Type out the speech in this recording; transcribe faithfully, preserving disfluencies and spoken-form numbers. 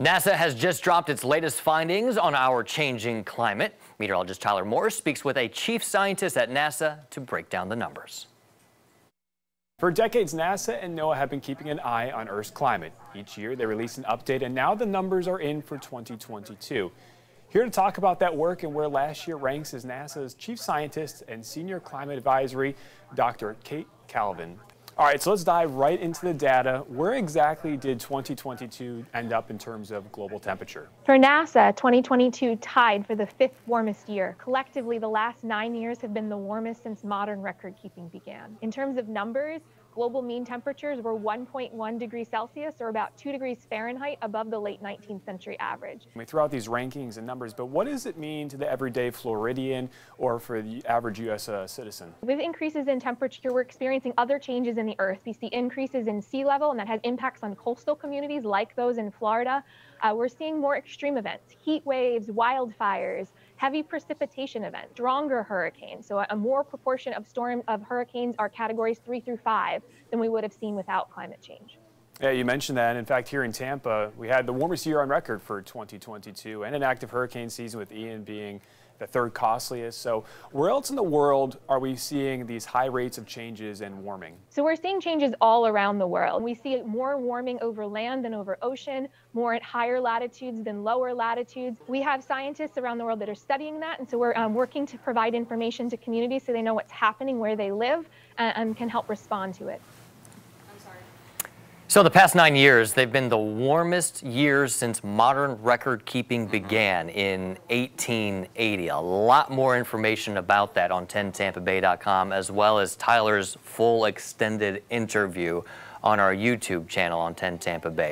NASA has just dropped its latest findings on our changing climate. Meteorologist Tyler Moore speaks with a chief scientist at NASA to break down the numbers. For decades, NASA and NOAA have been keeping an eye on Earth's climate. Each year they release an update, and now the numbers are in for twenty twenty-two. Here to talk about that work and where last year ranks is NASA's chief scientist and senior climate advisory, Doctor Kate Calvin. All right, so let's dive right into the data. Where exactly did twenty twenty-two end up in terms of global temperature? For NASA, twenty twenty-two tied for the fifth warmest year. Collectively, the last nine years have been the warmest since modern record-keeping began. In terms of numbers, global mean temperatures were one point one degrees Celsius, or about two degrees Fahrenheit, above the late nineteenth century average. We throw out these rankings and numbers, but what does it mean to the everyday Floridian or for the average U S uh, citizen? With increases in temperature, we're experiencing other changes in the Earth. We see increases in sea level, and that has impacts on coastal communities like those in Florida. Uh, we're seeing more extreme events, heat waves, wildfires, heavy precipitation events, stronger hurricanes. So a more proportion of storm of hurricanes are categories three through five than we would have seen without climate change. Yeah, you mentioned that. In fact, here in Tampa, we had the warmest year on record for twenty twenty-two and an active hurricane season, with Ian being the third costliest. So where else in the world are we seeing these high rates of changes and warming? So we're seeing changes all around the world. We see more warming over land than over ocean, more at higher latitudes than lower latitudes. We have scientists around the world that are studying that, and so we're um, working to provide information to communities so they know what's happening where they live and, and can help respond to it. I'm sorry. So the past nine years, they've been the warmest years since modern record-keeping began in eighteen eighty. A lot more information about that on ten tampa bay dot com, as well as Tyler's full extended interview on our YouTube channel on ten Tampa Bay.